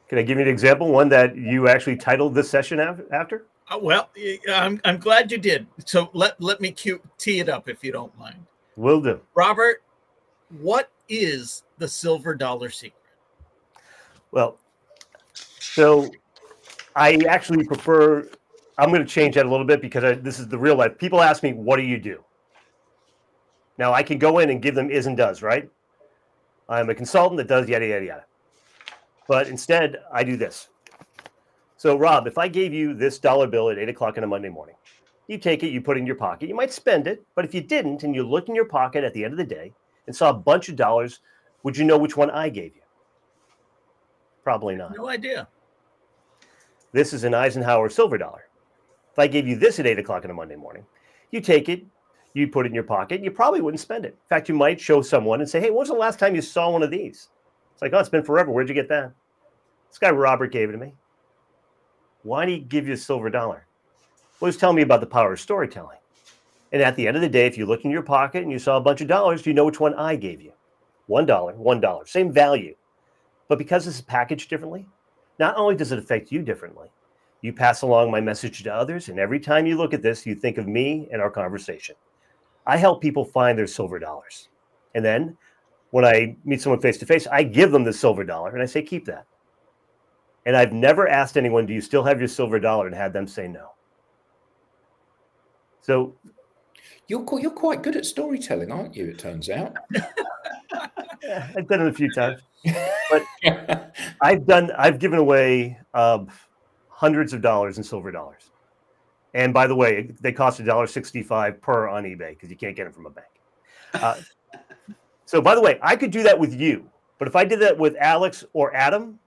Can I give you an example, one that you actually titled this session after? Well, I'm glad you did. So let me tee it up if you don't mind. Will do. Robert, what is the silver dollar secret? Well, so I actually prefer, I'm going to change that a little bit because this is the real life. People ask me, what do you do? Now, I can go in and give them is and does, right? I'm a consultant that does yada, yada, yada. But instead, I do this. So, Rob, if I gave you this dollar bill at 8 o'clock on a Monday morning, you take it, you put it in your pocket. You might spend it, but if you didn't and you looked in your pocket at the end of the day and saw a bunch of dollars, would you know which one I gave you? Probably not. No idea. This is an Eisenhower silver dollar. If I gave you this at 8 o'clock on a Monday morning, you take it, you put it in your pocket, you probably wouldn't spend it. In fact, you might show someone and say, hey, when was the last time you saw one of these? It's like, oh, it's been forever. Where'd you get that? This guy Robert gave it to me. Why did he give you a silver dollar? Well, he was telling me about the power of storytelling. And at the end of the day, if you looked in your pocket and you saw a bunch of dollars, you know which one I gave you. $1, same value. But because this is packaged differently, not only does it affect you differently, you pass along my message to others. And every time you look at this, you think of me and our conversation. I help people find their silver dollars. And then when I meet someone face-to-face, I give them the silver dollar and I say, keep that. And I've never asked anyone, do you still have your silver dollar, and had them say no. So you're quite good at storytelling, aren't you, it turns out? Yeah, I've done it a few times. But I've given away hundreds of dollars in silver dollars. And by the way, they cost $1.65 per on eBay because you can't get them from a bank. So by the way, I could do that with you. But if I did that with Alex or Adam,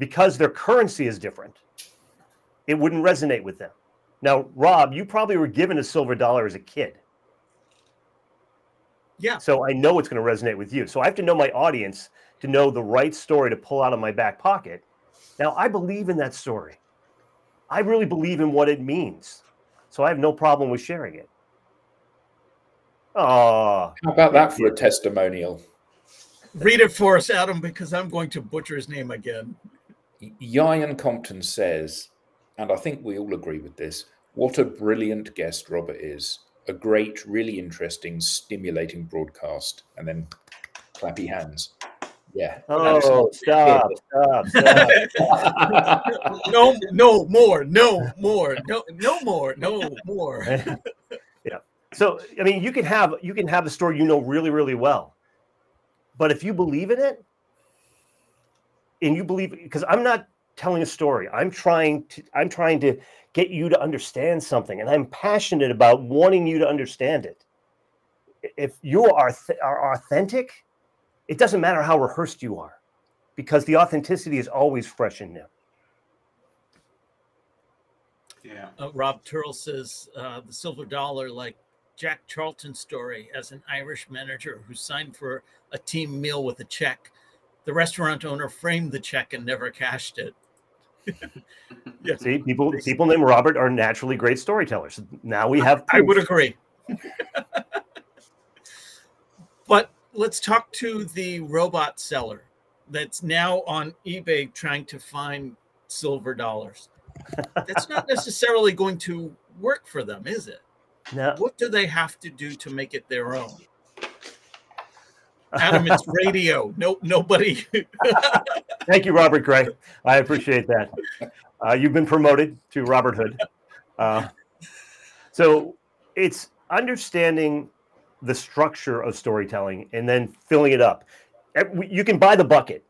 because their currency is different, it wouldn't resonate with them. Now, Rob, you probably were given a silver dollar as a kid. Yeah. So I know it's going to resonate with you. So I have to know my audience to know the right story to pull out of my back pocket. Now, I believe in that story. I really believe in what it means. So I have no problem with sharing it. Oh, how about that for a testimonial? Read it for us, Adam, because I'm going to butcher his name again. Ian Compton says, and I think we all agree with this, what a brilliant guest Robert is. A great, really interesting, stimulating broadcast. And then clappy hands. Yeah. Oh, stop. No more. Yeah. So, I mean, you can have a story you know really, really well. But if you believe in it, and you believe, because I'm not telling a story. I'm trying to get you to understand something, and I'm passionate about wanting you to understand it. If you are authentic, it doesn't matter how rehearsed you are, because the authenticity is always fresh and new. Yeah. Rob Turrell says the silver dollar, like Jack Charlton story, as an Irish manager who signed for a team meal with a check. The restaurant owner framed the check and never cashed it. Yeah. See, people named Robert are naturally great storytellers. Now we have proof. I would agree. But let's talk to the robot seller that's now on eBay trying to find silver dollars. That's not necessarily going to work for them, is it? No. What do they have to do to make it their own? Adam, it's radio. No, nobody. Thank you, Robert Gray. I appreciate that. You've been promoted to Robert Hood. So it's understanding the structure of storytelling and then filling it up. You can buy the bucket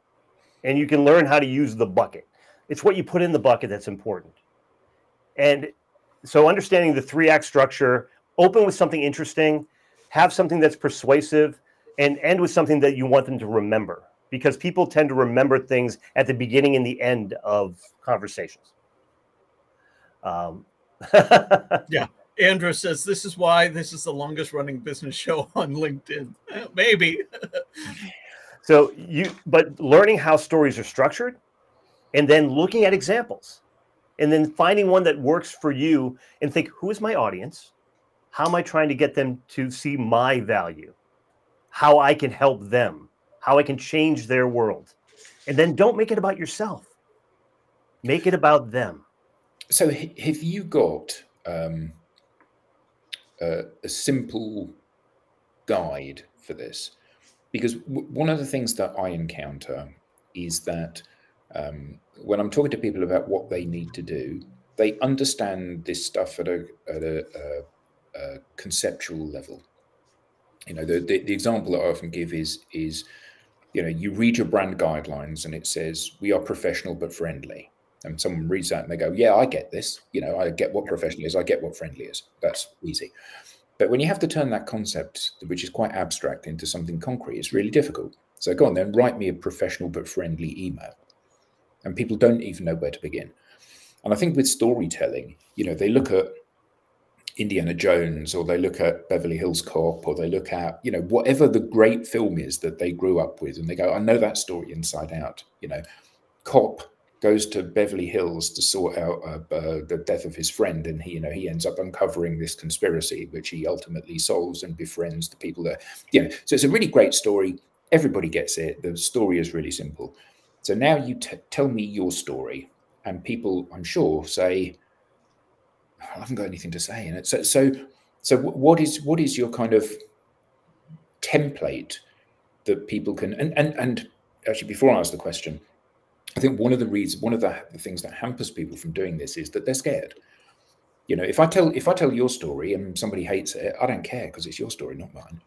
and you can learn how to use the bucket. It's what you put in the bucket that's important. And so understanding the 3-act structure, open with something interesting, have something that's persuasive, and end with something that you want them to remember, because people tend to remember things at the beginning and the end of conversations. Yeah. Andrew says, this is why this is the longest running business show on LinkedIn. Maybe. So but learning how stories are structured and then looking at examples and then finding one that works for you and think, who is my audience? How am I trying to get them to see my value? How I can help them, how I can change their world. And then don't make it about yourself. Make it about them. So have you got a simple guide for this? Because one of the things that I encounter is that when I'm talking to people about what they need to do, they understand this stuff at a conceptual level. You know, the example that I often give is, you know, you read your brand guidelines and it says, we are professional but friendly. And someone reads that and they go, yeah, I get this. You know, I get what professional is. I get what friendly is. That's easy. But when you have to turn that concept, which is quite abstract, into something concrete, it's really difficult. So go on then, write me a professional but friendly email. And people don't even know where to begin. And I think with storytelling, you know, they look at Indiana Jones, or they look at Beverly Hills Cop, or they look at, you know, whatever the great film is that they grew up with, and they go, I know that story inside out. You know, Cop goes to Beverly Hills to sort out the death of his friend, and he ends up uncovering this conspiracy, which he ultimately solves and befriends the people there. Yeah, so it's a really great story. Everybody gets it. The story is really simple. So now you tell me your story, and people, I'm sure, say, I haven't got anything to say in it. So what is your kind of template that people can, and actually, before I ask the question, I think one of the things that hampers people from doing this is that they're scared. You know, if I tell your story and somebody hates it, I don't care, because it's your story, not mine.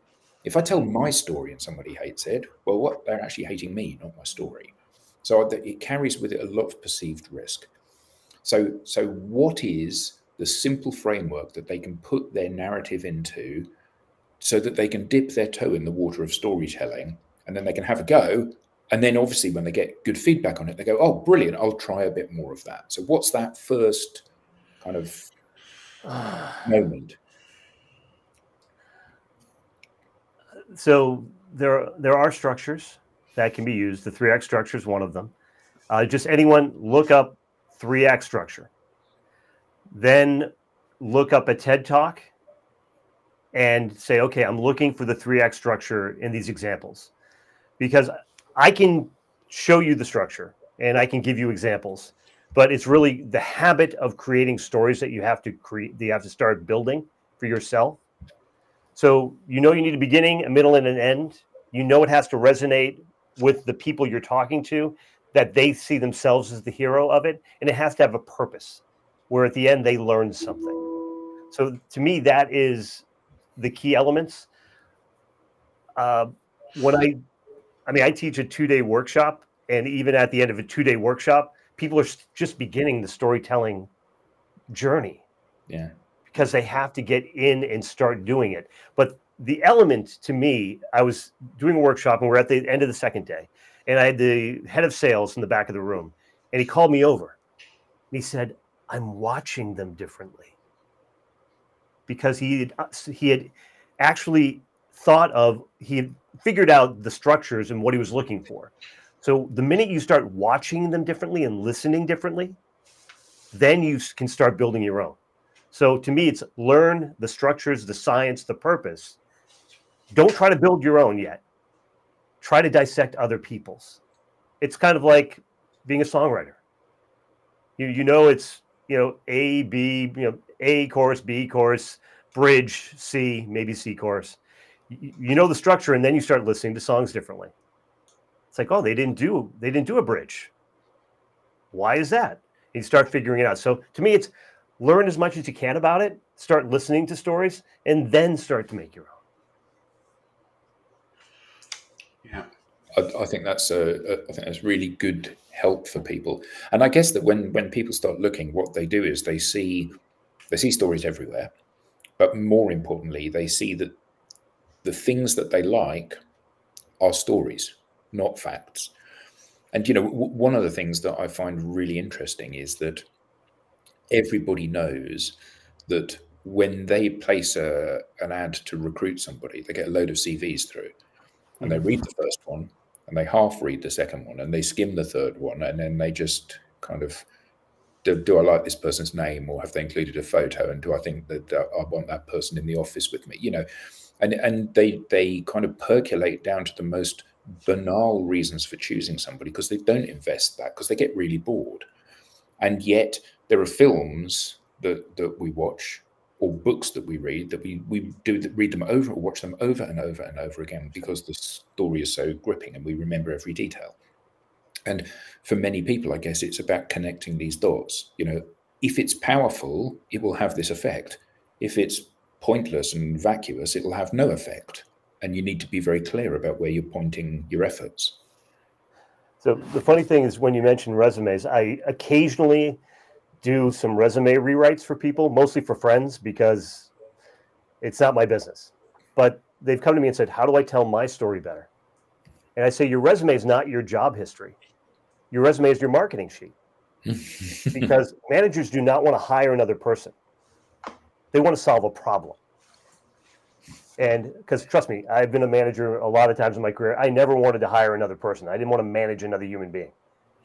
If I tell my story and somebody hates it, well, what, they're actually hating me, not my story. So it carries with it a lot of perceived risk. So what is the simple framework that they can put their narrative into, so that they can dip their toe in the water of storytelling, and then they can have a go, and then obviously when they get good feedback on it, they go, oh, brilliant, I'll try a bit more of that. So what's that first kind of moment? So there are structures that can be used. The 3-act structure is one of them. Just anyone look up 3-act structure. Then look up a TED Talk and say, okay, I'm looking for the 3-act structure in these examples, because I can show you the structure and I can give you examples, but it's really the habit of creating stories that you have to create, that you have to start building for yourself. So, you know, you need a beginning, a middle, and an end. You know, it has to resonate with the people you're talking to, that they see themselves as the hero of it. And it has to have a purpose, where at the end they learn something. So to me, that is the key elements. I teach a 2-day workshop and even at the end of a two-day workshop, people are just beginning the storytelling journey. Yeah. Because they have to get in and start doing it. But the element to me, I was doing a workshop and we're at the end of the second day, and I had the head of sales in the back of the room, and he called me over and he said, I'm watching them differently. Because he had actually thought of, he had figured out the structures and what he was looking for. So the minute you start watching them differently and listening differently, then you can start building your own. So to me, it's learn the structures, the science, the purpose. Don't try to build your own yet. Try to dissect other people's. It's kind of like being a songwriter. You know, it's, you know, A, B, you know, A chorus, B chorus, bridge, C, maybe C chorus. You know the structure, and then you start listening to songs differently. It's like, oh, they didn't do a bridge. Why is that? And you start figuring it out. So to me, it's learn as much as you can about it, start listening to stories, and then start to make your own. Yeah. I think that's really good help for people. And I guess that when people start looking, what they do is they see stories everywhere, but more importantly, they see that the things that they like are stories, not facts. And, you know, one of the things that I find really interesting is that everybody knows that when they place an ad to recruit somebody, they get a load of CVs through, and they read the first one, and they half read the second one, and they skim the third one, and then they just kind of, do I like this person's name, or have they included a photo, and do I think that I want that person in the office with me, you know? And they kind of percolate down to the most banal reasons for choosing somebody, because they don't invest that, because they get really bored. And yet there are films that we watch, or books that we read, that we read them over, or watch them over and over and over again, because the story is so gripping and we remember every detail. And for many people, I guess it's about connecting these dots. You know, if it's powerful, it will have this effect. If it's pointless and vacuous, it will have no effect. And you need to be very clear about where you're pointing your efforts. So the funny thing is, when you mention resumes, I occasionally do some resume rewrites for people, mostly for friends, because it's not my business. But they've come to me and said, how do I tell my story better? And I say, your resume is not your job history. Your resume is your marketing sheet. Because managers do not want to hire another person. They want to solve a problem. And because, trust me, I've been a manager a lot of times in my career. I never wanted to hire another person. I didn't want to manage another human being.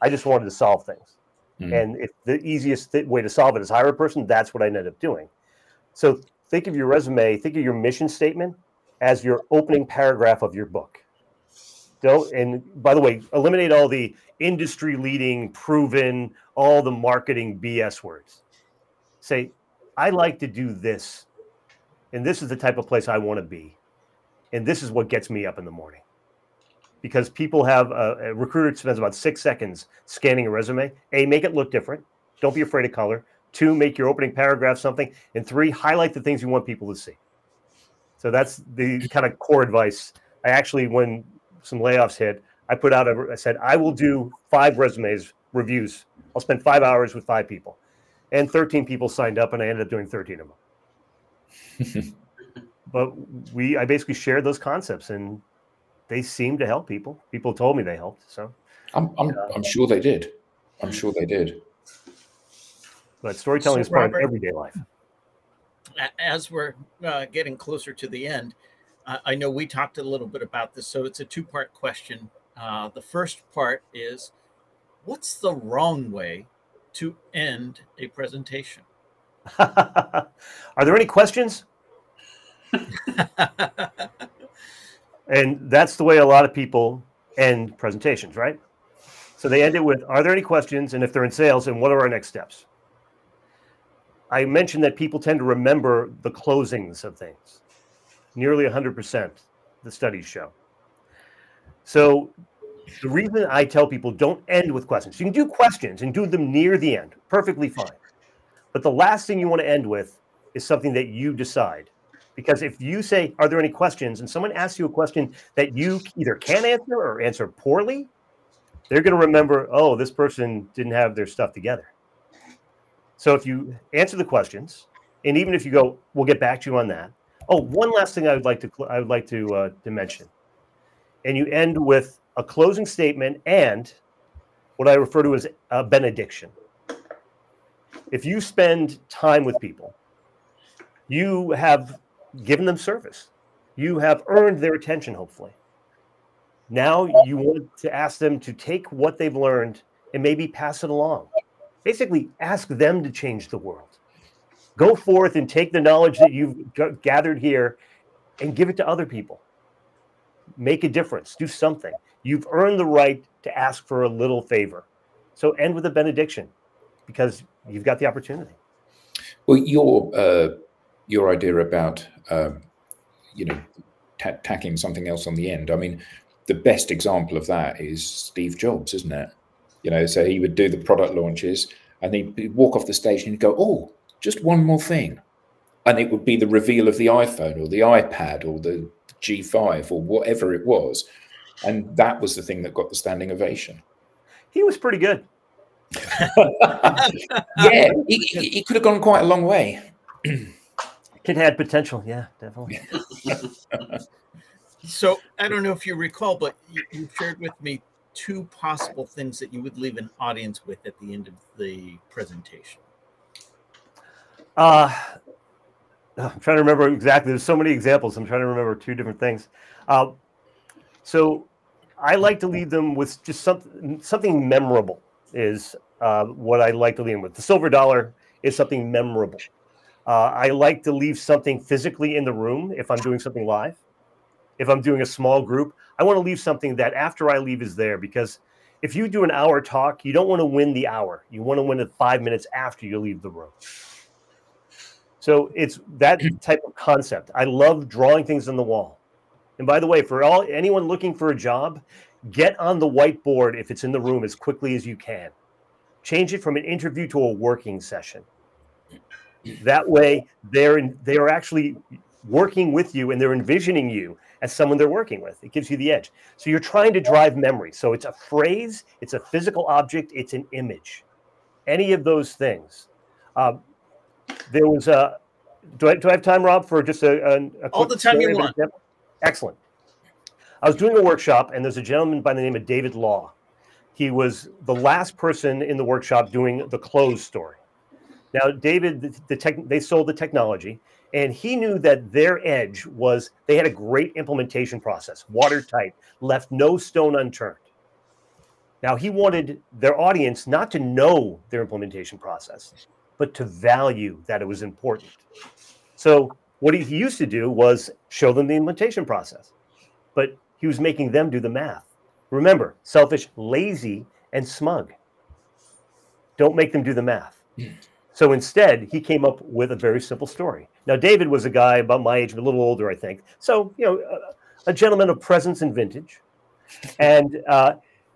I just wanted to solve things. Mm-hmm. And if the easiest way to solve it is hire a person, that's what I ended up doing. So think of your resume, think of your mission statement as your opening paragraph of your book. And by the way, eliminate all the industry-leading, proven, all the marketing BS words. Say, I like to do this, and this is the type of place I want to be, and this is what gets me up in the morning. Because people have, a recruiter spends about 6 seconds scanning a resume. A, make it look different. Don't be afraid of color. 2, make your opening paragraph something. And 3, highlight the things you want people to see. So that's the kind of core advice. I actually, when some layoffs hit, I put out, I said, I will do 5 resumes reviews. I'll spend 5 hours with 5 people. And 13 people signed up, and I ended up doing 13 of them. But I basically shared those concepts, and they seemed to help people. People told me they helped. So I'm sure they did. I'm sure they did. But storytelling is part of everyday life. As we're getting closer to the end, I know we talked a little bit about this, so it's a two-part question. The first part is, what's the wrong way to end a presentation? Are there any questions? And that's the way a lot of people end presentations, right? So they end it with, are there any questions? And if they're in sales, and what are our next steps? I mentioned that people tend to remember the closings of things. Nearly 100%, the studies show. So the reason I tell people don't end with questions, you can do questions and do them near the end, perfectly fine. But the last thing you want to end with is something that you decide. Because if you say, are there any questions? And someone asks you a question that you either can't answer or answer poorly, they're going to remember, oh, this person didn't have their stuff together. So if you answer the questions, and even if you go, we'll get back to you on that. Oh, one last thing I would like to mention, and you end with a closing statement and what I refer to as a benediction. If you spend time with people, you have given them service. You have earned their attention, hopefully. Now you want to ask them to take what they've learned and maybe pass it along. Basically, ask them to change the world. Go forth and take the knowledge that you've gathered here and give it to other people. Make a difference. Do something. You've earned the right to ask for a little favor. So end with a benediction because you've got the opportunity. Well, your idea about you know, tacking something else on the end. I mean, the best example of that is Steve Jobs, isn't it? You know, so he would do the product launches and he'd walk off the stage and he'd go, oh, just one more thing. And it would be the reveal of the iPhone or the iPad or the G5 or whatever it was. And that was the thing that got the standing ovation. He was pretty good. Yeah, he could have gone quite a long way. It had potential. Yeah, definitely. So I don't know if you recall, but you shared with me two possible things that you would leave an audience with at the end of the presentation. I'm trying to remember exactly. There's so many examples. I'm trying to remember two different things. So I like to leave them with just something memorable is what I like to leave them with. The silver dollar is something memorable. I like to leave something physically in the room if I'm doing something live. If I'm doing a small group, I want to leave something that after I leave is there. Because if you do an hour talk, you don't want to win the hour. You want to win the 5 minutes after you leave the room. So it's that type of concept. I love drawing things on the wall. And by the way, for anyone looking for a job, get on the whiteboard if it's in the room as quickly as you can. Change it from an interview to a working session. That way, they are actually working with you and they're envisioning you as someone they're working with. It gives you the edge. So you're trying to drive memory. So it's a phrase, it's a physical object, it's an image. Any of those things. There was a. Do I have time, Rob, for just a all the time you want. Excellent. I was doing a workshop, and there's a gentleman by the name of David Law. He was the last person in the workshop doing the close story. Now, David, they sold the technology, and he knew that their edge was they had a great implementation process, watertight, left no stone unturned. Now, he wanted their audience not to know their implementation process, but to value that it was important. So what he used to do was show them the implementation process, but he was making them do the math. Remember, selfish, lazy, and smug. Don't make them do the math. So instead, he came up with a very simple story. Now, David was a guy about my age, a little older, I think. So, you know, a gentleman of presence and vintage. And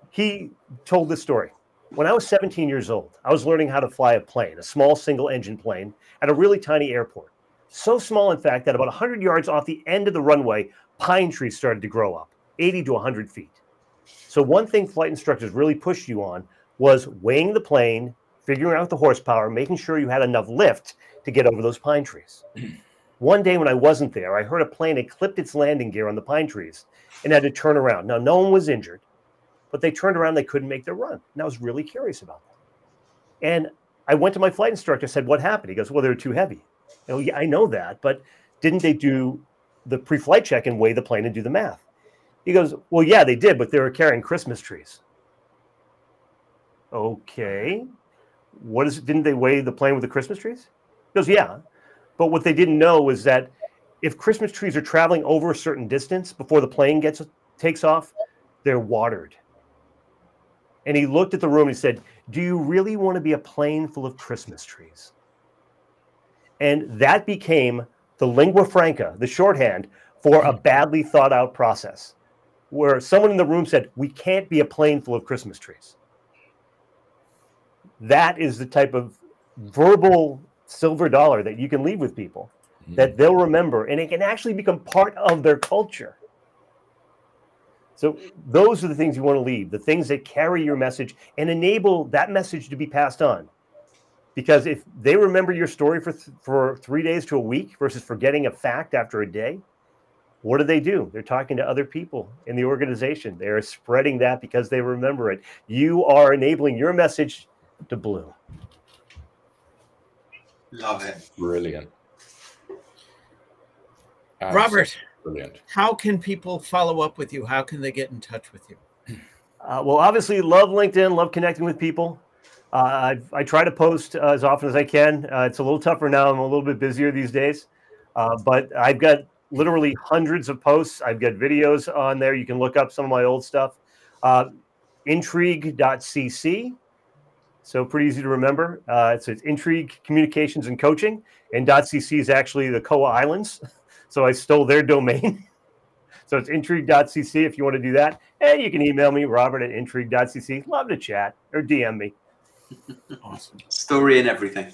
he told this story. When I was 17 years old, I was learning how to fly a plane, a small single-engine plane, at a really tiny airport. So small, in fact, that about 100 yards off the end of the runway, pine trees started to grow up, 80 to 100 feet. So one thing flight instructors really pushed you on was weighing the plane, figuring out the horsepower, making sure you had enough lift to get over those pine trees. One day when I wasn't there, I heard a plane had clipped its landing gear on the pine trees and had to turn around. Now, no one was injured, but they turned around, they couldn't make their run. And I was really curious about that. And I went to my flight instructor, said, what happened? He goes, well, they were too heavy. Oh, yeah, I know that, but didn't they do the pre-flight check and weigh the plane and do the math? He goes, well, yeah, they did, but they were carrying Christmas trees. Okay. What is it? Didn't they weigh the plane with the Christmas trees? He goes, yeah. But what they didn't know was that if Christmas trees are traveling over a certain distance before the plane takes off, they're watered. And he looked at the room and he said, do you really want to be a plane full of Christmas trees? And that became the lingua franca, the shorthand for a badly thought out process where someone in the room said, we can't be a plane full of Christmas trees. That is the type of verbal silver dollar that you can leave with people that they'll remember, and it can actually become part of their culture. So those are the things you want to leave, the things that carry your message and enable that message to be passed on. Because if they remember your story for 3 days to a week versus forgetting a fact after a day, what do? They're talking to other people in the organization. They're spreading that because they remember it. You are enabling your message to bloom. Love it. Brilliant. Robert, brilliant. How can people follow up with you? How can they get in touch with you? Well, obviously, love LinkedIn, love connecting with people. I try to post as often as I can. It's a little tougher now. I'm a little bit busier these days, but I've got literally hundreds of posts. I've got videos on there. You can look up some of my old stuff. Intrigue.cc. So pretty easy to remember. It's Intrigue Communications and Coaching, and .cc is actually the Koa Islands. So I stole their domain. So it's intrigue.cc if you want to do that. And you can email me, robert@intrigue.cc. Love to chat or DM me. Awesome. Story and everything.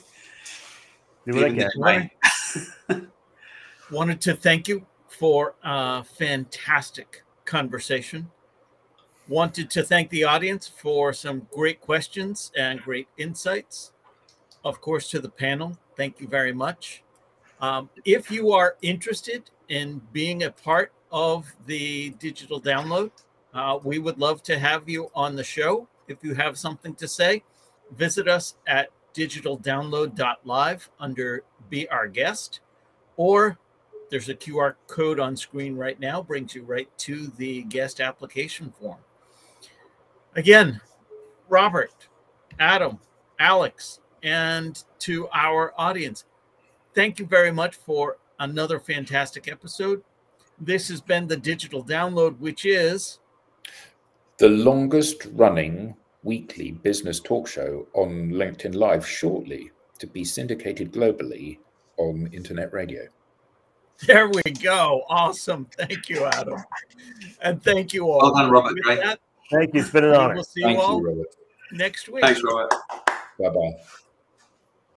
Do what I can. Wanted to thank you for a fantastic conversation. Wanted to thank the audience for some great questions and great insights. Of course, to the panel, thank you very much. If you are interested in being a part of the Digital Download, we would love to have you on the show. If you have something to say, visit us at digitaldownload.live under Be Our Guest, or there's a QR code on screen right now, brings you right to the guest application form. Again, Robert, Adam, Alex, and to our audience, thank you very much for another fantastic episode. This has been the Digital Download, which is the longest running weekly business talk show on LinkedIn Live, shortly to be syndicated globally on internet radio. There we go. Awesome. Thank you, Adam. And thank you all. Well done, Robert. Great. Thank you. It's been an honor. We'll see you all next week. Thanks, Robert. Bye-bye.